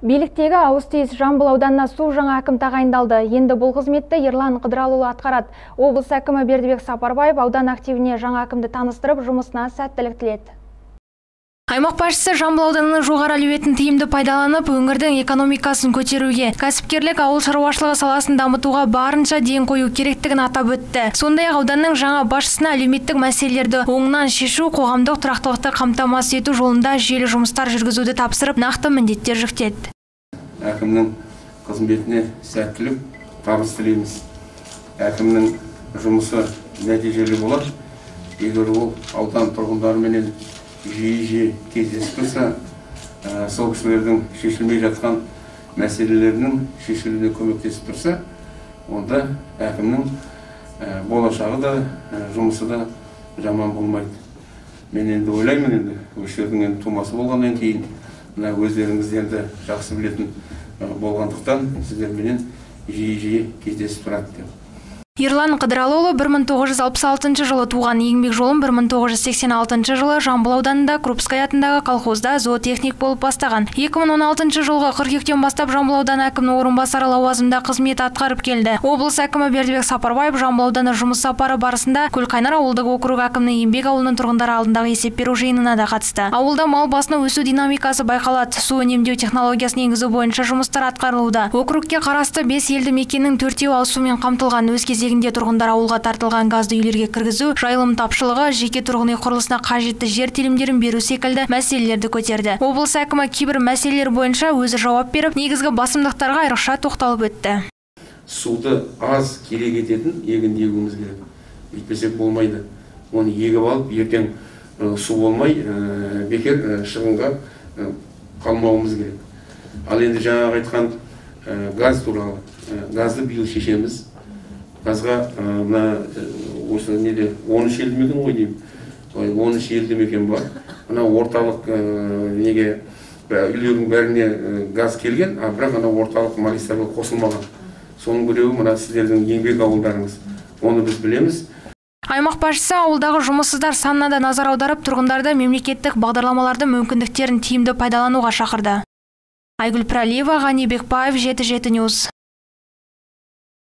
Беликтега ауыз тиіс Жамбыл ауданына су жаңа әкім тағайындалды. Енді бұл қызметті Ерлан Қыдралулы атқарады. Облыс әкімі Бердібек Сапарбай аудан активіне жаңа әкімді таныстырып, жұмысына сәттілік тіледі. Аймақ басшысы Жамбыл ауданының жоғары әлеуетін тиімді пайдаланып, өңірдің экономикасын көтеруге, кәсіпкерлік ауыл шаруашылығы саласын дамытуға барынша ден қою керектігін атап өтті. Сондай-ақ ауданның жаңа басшысына әлеуметтік мәселелерді оңынан шешу, қоғамдық тұрақтылықты қамтамасыз ету жолында жүйелі жұмыстар жүргізуді тапсырып, нақты міндеттер жүктеді. Әкімнің қызметіне сәттілік, табыс тілейміз. Әкімнің жұмысы нәтижелі болар, егер ол аудан тұрғындарымен жиі-жиі кездесіп, сол кісілердің шешілмей жатқан мәселелерінің шешілуіне көмектесіп тұрса, онда әкімнің болашағы да, жұмысы да жаман болмайды. Мен енді ойлаймын, өздеріңіздің тумасы болғаннан кейін, өздеріңіздерді жақсы білетін болғандықтан, сіздермен жиі-жиі кездесіп тұрады деп. Ерлан Қыдралулы 1966 жылы туған, еңбек жолын 1986 жылы Жамбыл ауданында Крупская атындағы колхозда зоотехник болып бастаған. 2016 жылғы қыркүйектен бастап Жамбыл ауданы әкімінің орынбасары лауазымында қызмет атқарып келді. Облыс әкімі Бердібек Сапарбай Жамбыл ауданы жұмыс сапары барысында Көлкайнар ауылдық округ әкімінің еңбек ауылының тұрғындары алдындағы есеп беру жиынына да қатысты. Ауылда мал басына өсу динамикасы байқалады. Су үнемдеу технологиясын енгізу бойынша жұмыстар атқарылуда. Округке қарасты 5 елді мекеннің 4-еуі ауызсумен қамтылған. Өз кезегінде тұрғындар ауылға тартылған газды үйлерге кіргізу, жайылым тапшылығы, жеке тұрғын үй құрылысына қажетті жер телімдерін беру секілді мәселелерді көтерді. Облыс әкімі кейбір мәселелер бойынша өзі жауап беріп, негізгі басымдықтарға айрықша тоқталып өтті. Суды аз керек ететін егін егуіміз керек. Өйтпесек болмайды. Оны егіп алып, ертең су болмай, бекер шығынға қалмауымыз керек. Ал енді жаңағы айтқан газ туралы, газды биыл шешеміз. Қазға осы неде 13 елді мекен ғой деймін, 13 елді мекен бар. Ана орталық неге үйлердің бәріне газ келген, бірақ ана орталық магистралға қосылмаған. Соның біреуі мына сіздердің еңбек ауылдарыңыз. Оны біз білеміз. Аймақ басшысы ауылдағы жұмыссыздар санына да назар аударып, тұрғындарды мемлекеттік бағдарламалардың мүмкіндіктерін тиімді пайдалануға шақырды.